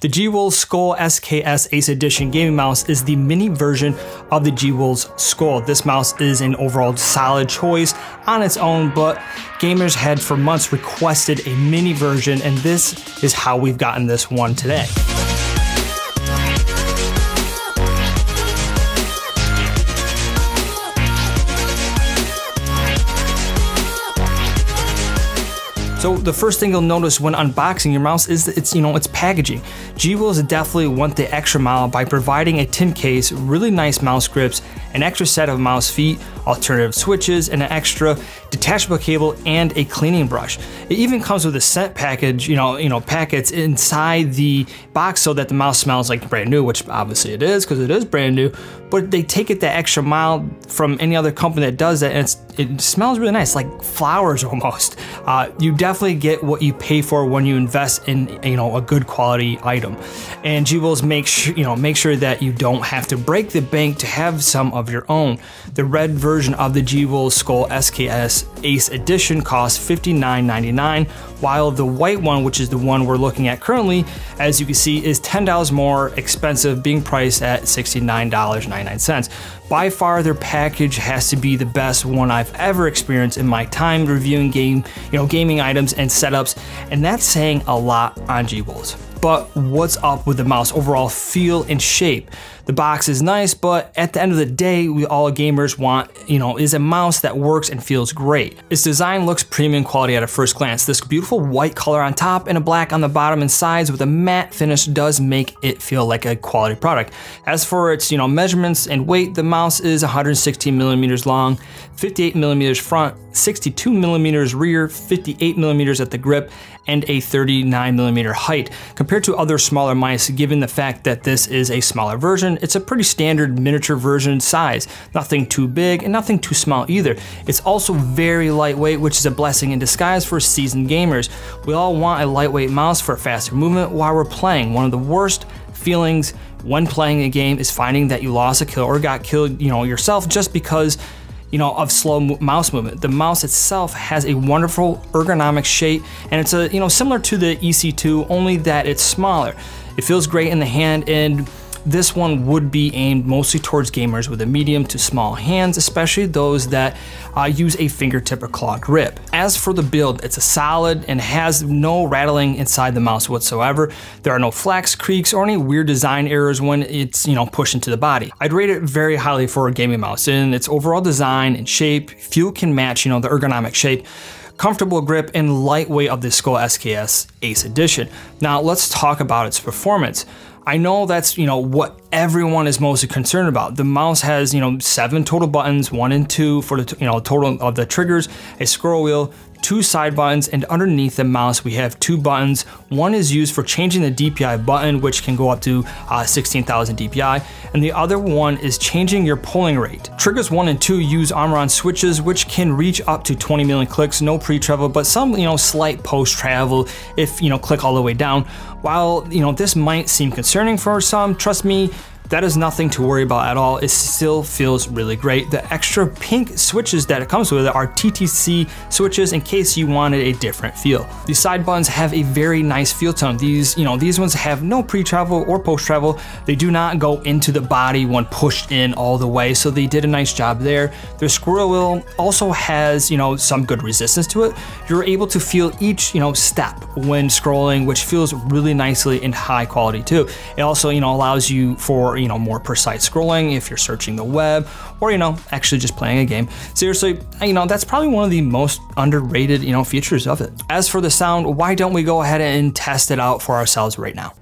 The G Wolves Skoll SKS Ace Edition gaming mouse is the mini version of the G Wolves Skoll. This mouse is an overall solid choice on its own, but gamers had for months requested a mini version, and this is how we've gotten this one today. So the first thing you'll notice when unboxing your mouse is its packaging. G Wolves definitely went the extra mile by providing a tin case, really nice mouse grips, an extra set of mouse feet, alternative switches, and an extra detachable cable and a cleaning brush. It even comes with a scent package, packets inside the box so that the mouse smells like brand new, which obviously it is because it is brand new. But they take it that extra mile from any other company that does that, and it smells really nice, like flowers almost. You definitely get what you pay for when you invest in a good quality item. And G Wolves make sure that you don't have to break the bank to have some of your own. The red version of the G Wolves Skoll SKS Ace Edition costs $59.99, while the white one, which is the one we're looking at currently, as you can see, is $10 more expensive, being priced at $69.99. By far, their package has to be the best one I've ever experienced in my time reviewing gaming items and setups, and that's saying a lot on G Wolves. But what's up with the mouse overall feel and shape? The box is nice, but at the end of the day, we all gamers want, is a mouse that works and feels great. Its design looks premium quality at a first glance. This beautiful white color on top and a black on the bottom and sides with a matte finish does make it feel like a quality product. As for its, measurements and weight, the mouse is 116 millimeters long, 58 millimeters front, 62 millimeters rear, 58 millimeters at the grip, and a 39 millimeter height. Compared to other smaller mice, given the fact that this is a smaller version, it's a pretty standard miniature version size. Nothing too big and nothing too small either. It's also very lightweight, which is a blessing in disguise for seasoned gamers. We all want a lightweight mouse for faster movement while we're playing. One of the worst feelings when playing a game is finding that you lost a kill or got killed, yourself just because of slow mouse movement. The mouse itself has a wonderful ergonomic shape, and it's similar to the EC2, only that it's smaller. It feels great in the hand, and this one would be aimed mostly towards gamers with a medium to small hands, especially those that use a fingertip or claw grip. As for the build, it's a solid and has no rattling inside the mouse whatsoever. There are no flax, creaks, or any weird design errors when it's pushed into the body. I'd rate it very highly for a gaming mouse in its overall design and shape. Few can match the ergonomic shape, comfortable grip, and lightweight of the Skoll SKS Ace Edition. Now let's talk about its performance. I know that's, what everyone is mostly concerned about. The mouse has, 7 total buttons, 1 and 2 for the, total of the triggers, a scroll wheel, 2 side buttons, and underneath the mouse we have 2 buttons. One is used for changing the DPI button, which can go up to 16,000 DPI, and the other one is changing your polling rate. Triggers 1 and 2 use Omron switches, which can reach up to 20 million clicks, no pre-travel, but some, slight post-travel if, click all the way down. While, this might seem concerning for some, trust me, that is nothing to worry about at all. It still feels really great. The extra pink switches that it comes with are TTC switches in case you wanted a different feel. The side buttons have a very nice feel to them. These, these ones have no pre-travel or post-travel. They do not go into the body when pushed in all the way, so they did a nice job there. Their squirrel wheel also has, some good resistance to it. You're able to feel each, step when scrolling, which feels really nicely and high quality too. It also, allows you for more precise scrolling if you're searching the web or, actually just playing a game. Seriously, that's probably one of the most underrated, features of it. As for the sound, why don't we go ahead and test it out for ourselves right now?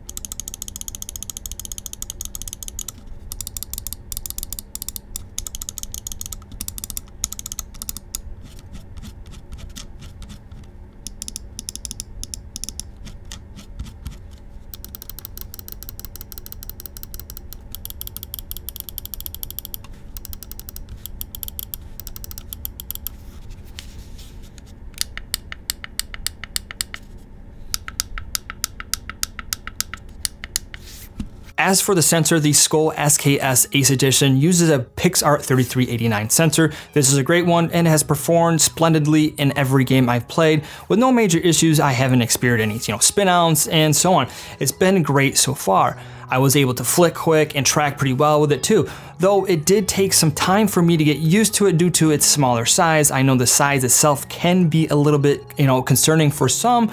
As for the sensor, the Skoll SKS Ace Edition uses a PixArt 3389 sensor. This is a great one and has performed splendidly in every game I've played. With no major issues, I haven't experienced any spin outs and so on. It's been great so far. I was able to flick quick and track pretty well with it too, though it did take some time for me to get used to it due to its smaller size. I know the size itself can be a little bit, concerning for some,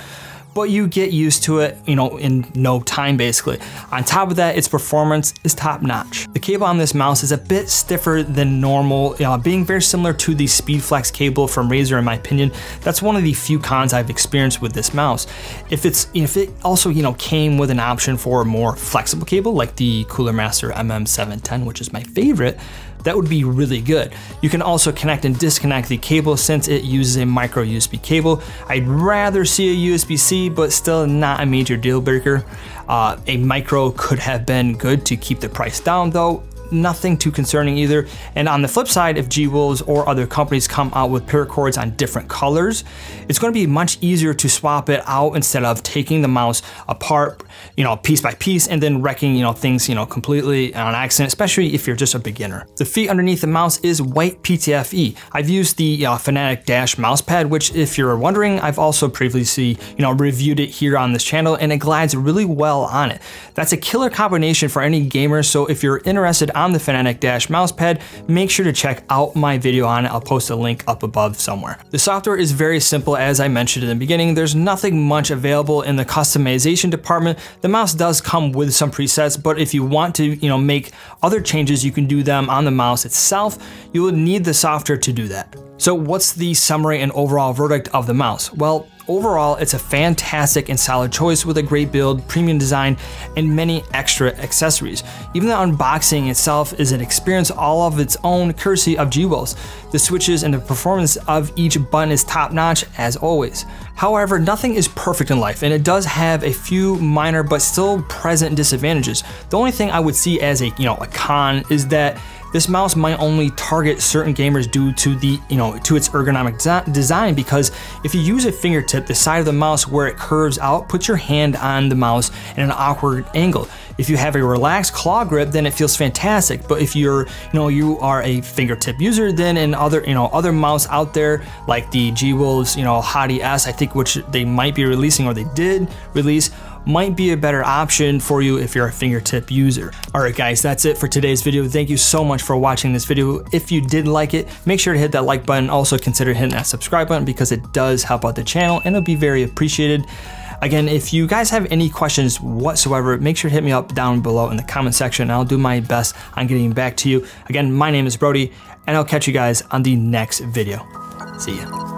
but you get used to it, in no time basically. On top of that, its performance is top notch. The cable on this mouse is a bit stiffer than normal, being very similar to the Speedflex cable from Razer in my opinion. That's one of the few cons I've experienced with this mouse. If it also, came with an option for a more flexible cable like the Cooler Master MM710, which is my favorite, that would be really good. You can also connect and disconnect the cable since it uses a micro USB cable. I'd rather see a USB-C, but still not a major deal breaker. A micro could have been good to keep the price down though. Nothing too concerning either. And on the flip side, if G Wolves or other companies come out with paracords on different colors, it's going to be much easier to swap it out instead of taking the mouse apart, piece by piece and then wrecking, things, completely on accident, especially if you're just a beginner. The feet underneath the mouse is white PTFE. I've used the Fnatic Dash mouse pad, which if you're wondering, I've also previously, reviewed it here on this channel and it glides really well on it. That's a killer combination for any gamer. So if you're interested on the Fnatic Dash mousepad, make sure to check out my video on it. I'll post a link up above somewhere. The software is very simple, as I mentioned in the beginning. There's nothing much available in the customization department. The mouse does come with some presets, but if you want to, make other changes, you can do them on the mouse itself. You will need the software to do that. So what's the summary and overall verdict of the mouse? Well, overall, it's a fantastic and solid choice with a great build, premium design, and many extra accessories. Even the unboxing itself is an experience all of its own, courtesy of G Wolves. The switches and the performance of each button is top-notch as always. However, nothing is perfect in life, and it does have a few minor but still present disadvantages. The only thing I would see as a, a con is that this mouse might only target certain gamers due to the, to its ergonomic design, because if you use a fingertip, the side of the mouse where it curves out puts your hand on the mouse in an awkward angle. If you have a relaxed claw grip, then it feels fantastic. But if you're, you are a fingertip user, then in other, other mouse out there like the G Wolves, Hottie S, I think, which they might be releasing or they did release, might be a better option for you if you're a fingertip user. All right guys, that's it for today's video. Thank you so much for watching this video. If you did like it, make sure to hit that like button. Also consider hitting that subscribe button because it does help out the channel and it'll be very appreciated. Again, if you guys have any questions whatsoever, make sure to hit me up down below in the comment section. I'll do my best on getting back to you. Again, my name is Brody and I'll catch you guys on the next video. See ya.